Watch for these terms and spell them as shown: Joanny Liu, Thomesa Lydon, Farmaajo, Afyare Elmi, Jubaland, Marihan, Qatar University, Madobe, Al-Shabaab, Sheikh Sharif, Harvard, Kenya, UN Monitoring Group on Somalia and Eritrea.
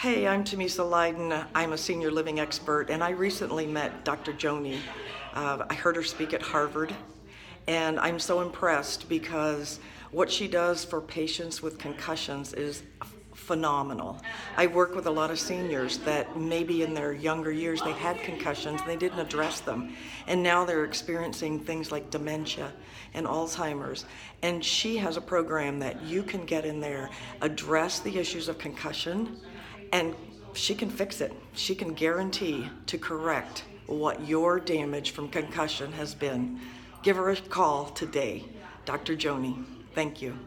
Hey, I'm Thomesa Lydon. I'm a senior living expert, and I recently met Dr. Joanny. I heard her speak at Harvard, and I'm so impressed because what she does for patients with concussions is phenomenal. I work with a lot of seniors that maybe in their younger years they had concussions and they didn't address them, and now they're experiencing things like dementia and Alzheimer's. And she has a program that you can get in there, address the issues of concussion, and she can fix it. She can guarantee to correct what your damage from concussion has been. Give her a call today. Dr. Joanny, thank you.